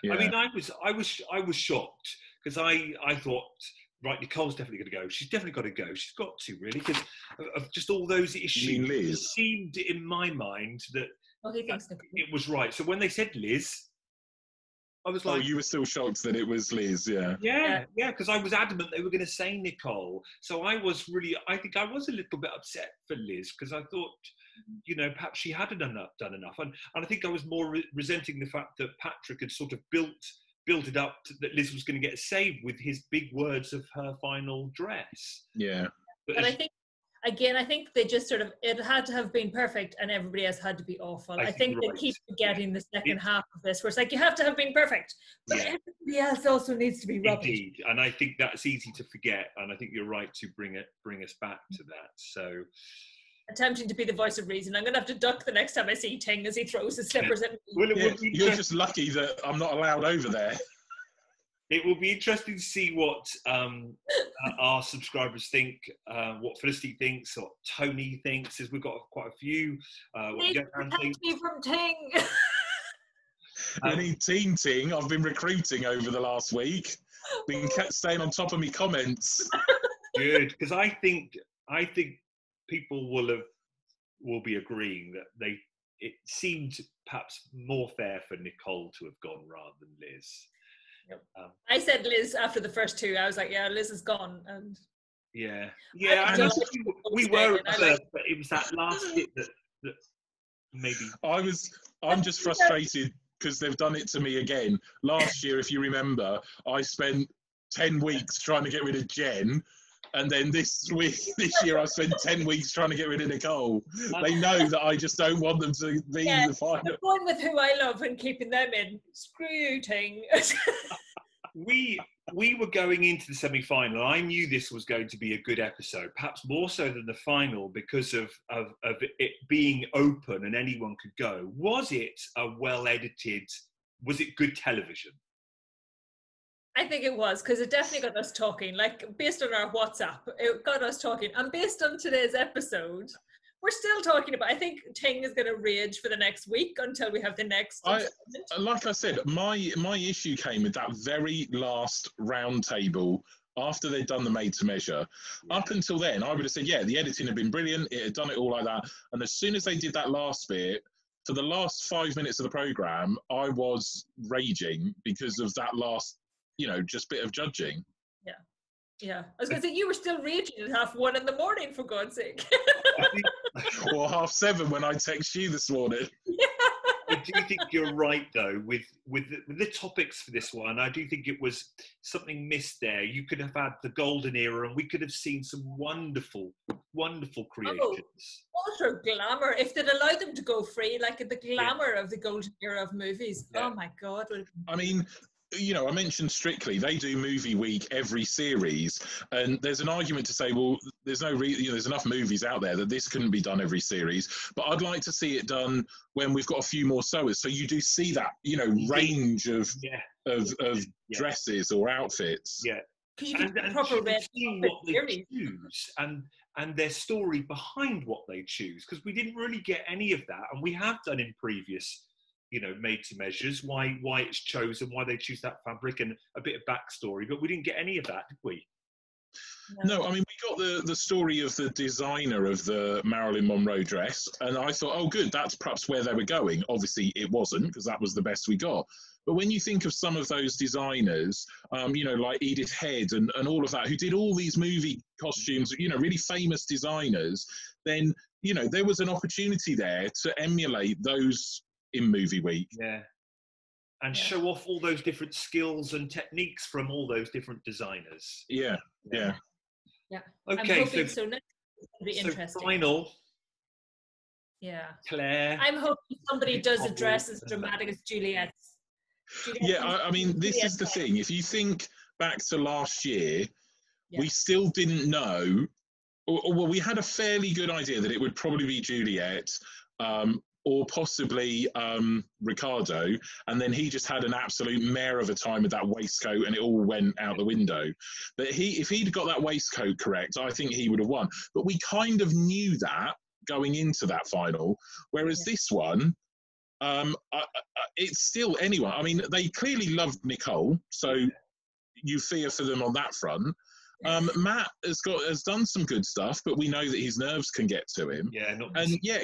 Yeah. I mean, I was shocked because I thought, right, Nicole's definitely going to go. She's definitely got to go. She's got to, really, because of just all those issues. It seemed in my mind that it was right. So when they said Liz, I was like... Oh, you were still shocked that it was Liz, yeah. Yeah, because I was adamant they were going to say Nicole. So I think I was a little bit upset for Liz because I thought, perhaps she hadn't done enough. And I think I was more resenting the fact that Patrick had sort of built it up that Liz was going to get saved with his big words of her final dress. Yeah. But I think, again, they just sort of, it had to have been perfect and everybody else had to be awful. I think they keep forgetting the second half of this, where it's like, you have to have been perfect, but everybody else also needs to be rubbish. Indeed, and I think that's easy to forget, and I think you're right to bring us back to that, so... Attempting to be the voice of reason. I'm going to have to duck the next time I see Ting as he throws his slippers at me. You're just lucky that I'm not allowed over there. It will be interesting to see what our subscribers think, what Felicity thinks, what Tony thinks, as we've got quite a few. What Johan thinks. Me from Ting. Any team Ting I've been recruiting over the last week. Been kept staying on top of me comments. Good, because I think people will be agreeing that it seemed perhaps more fair for Nicole to have gone rather than Liz. Yep. I said Liz after the first two. I was like, Liz is gone. And we were at first, but it was that last bit that maybe... I'm just frustrated because they've done it to me again. Last year, if you remember, I spent 10 weeks trying to get rid of Jen. And then this year, I've spent 10 weeks trying to get rid of Nicole. They know that I just don't want them to be in the final. I'm going with who I love and keeping them in. Screw you, Ting. We were going into the semi-final. I knew this was going to be a good episode, perhaps more so than the final because of it being open and anyone could go. Was it a well-edited, was it good television? I think it was, because it definitely got us talking, like based on our WhatsApp, it got us talking. And based on today's episode, we're still talking about, I think Ting is going to rage for the next week until we have the next. Like I said, my issue came with that very last round table after they'd done the made to measure. Up until then, I would have said, the editing had been brilliant. It had done it all like that. And as soon as they did that last bit, for the last 5 minutes of the programme, I was raging because of that last just bit of judging. Yeah. I was going to say, you were still raging at 1:30 in the morning, for God's sake. Or 7:30 when I text you this morning. Yeah. I do think you're right, though, with the topics for this one. I do think it was something missed there. You could have had the golden era, and we could have seen some wonderful, wonderful creations. Oh, also glamour. If they'd allowed them to go free, like the glamour of the golden era of movies. Yeah. Oh, my God. I mean... You know, I mentioned Strictly. They do Movie Week every series, and there's an argument to say, well, there's no reason. You know, there's enough movies out there that this couldn't be done every series. But I'd like to see it done when we've got a few more sewers, so you do see that, you know, range of dresses or outfits. Yeah, because you can properly see what they choose and their story behind what they choose, because we didn't really get any of that, and we have done in previous. You know, made to measures, why it's chosen, why they choose that fabric, and a bit of backstory. But we didn't get any of that, did we? No, I mean, we got the story of the designer of the Marilyn Monroe dress, and I thought, oh, good, that's perhaps where they were going. Obviously, it wasn't, because that was the best we got. But when you think of some of those designers, you know, like Edith Head and all of that, who did all these movie costumes, you know, really famous designers, then, you know, there was an opportunity there to emulate those in Movie Week, show off all those different skills and techniques from all those different designers. Okay, I'm hoping so. Next is going to be interesting. Final. Yeah, Claire. I'm hoping somebody does a dress as dramatic as Juliet's. I mean, this is the thing. If you think back to last year, we still didn't know. Well, we had a fairly good idea that it would probably be Juliet. Or possibly Ricardo, and then he just had an absolute mare of a time with that waistcoat, and it all went out the window. But if he'd got that waistcoat correct, I think he would have won. But we kind of knew that going into that final, whereas this one, it's still anyone. I mean, they clearly loved Nicole, so you fear for them on that front. Matt has done some good stuff, but we know that his nerves can get to him.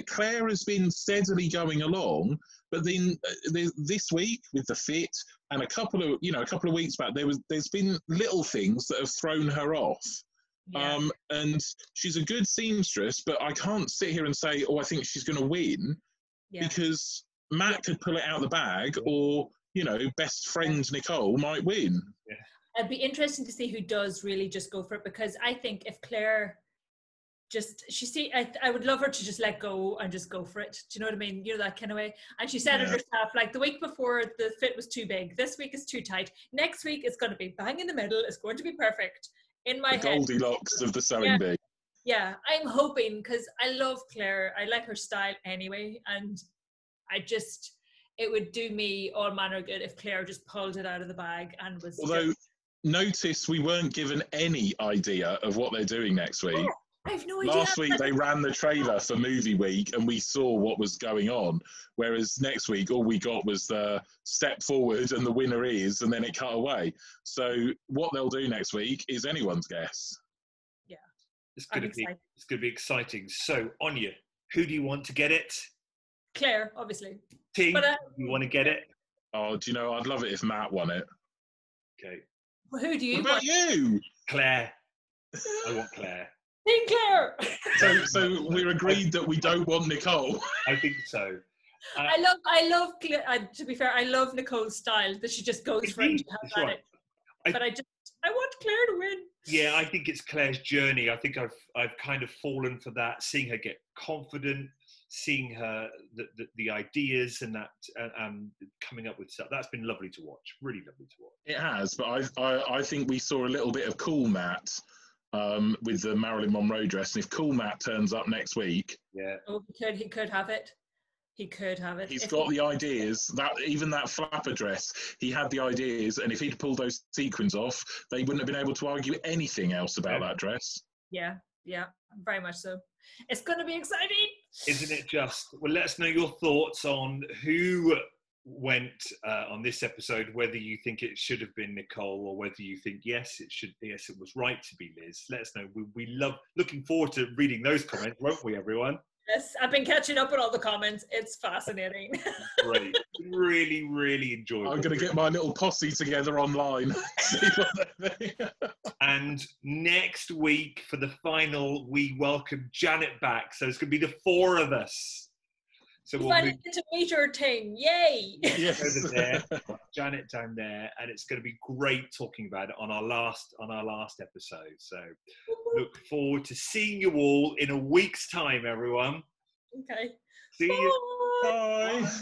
Claire has been steadily going along, but then this week with the fit and a couple of weeks back, there's been little things that have thrown her off. And she's a good seamstress, but I can't sit here and say, oh, I think she's going to win, because Matt could pull it out of the bag, or, you know, best friend Nicole might win. Yeah. It'd be interesting to see who does really just go for it, because I think if Claire I would love her to just let go and just go for it. Do you know what I mean? You know, that kind of way. And she said it herself, like the week before the fit was too big. This week is too tight. Next week it's going to be bang in the middle. It's going to be perfect. In my head. Goldilocks of the sewing bee. Yeah, I'm hoping, because I love Claire. I like her style anyway. And it would do me all manner of good if Claire just pulled it out of the bag and was... Notice we weren't given any idea of what they're doing next week. Oh, I have no idea. Last week they ran the trailer for Movie Week and we saw what was going on, whereas next week all we got was the step forward and the winner is, and then it cut away. So what they'll do next week is anyone's guess. Yeah, it's going to be exciting. So Anya, who do you want to get it? Claire, obviously. T, you want to get it? Oh, do you know, I'd love it if Matt won it. Okay. Well, who do you want? You? Claire. I want Claire. Team Claire! So we're agreed that we don't want Nicole. I think so. I love Claire. To be fair, I love Nicole's style, that she just goes for it. But I want Claire to win. Yeah, I think it's Claire's journey. I think I've kind of fallen for that, seeing her get confident, seeing her, the ideas and that, coming up with stuff. That's been lovely to watch, really lovely to watch. It has, but I think we saw a little bit of cool Matt with the Marilyn Monroe dress, and if cool Matt turns up next week... Yeah. Oh, he could have it. He could have it. He's got the ideas, even that flapper dress, he had the ideas, and if he'd pulled those sequins off, they wouldn't have been able to argue anything else about that dress. Yeah, very much so. It's going to be exciting, isn't it? Well, let us know your thoughts on who went on this episode, whether you think it should have been Nicole, or whether you think it was right to be Liz. Let us know. We love looking forward to reading those comments, won't we, everyone? Yes, I've been catching up on all the comments. It's fascinating. Great. Really, really enjoyable. I'm going to get my little posse together online. And next week for the final, we welcome Janet back. So it's going to be the four of us. So we find it's a waiter thing. Yay! Yes. Over there, Janet down there, and it's going to be great talking about it on our last episode. So look forward to seeing you all in a week's time, everyone. Okay. See you. Bye.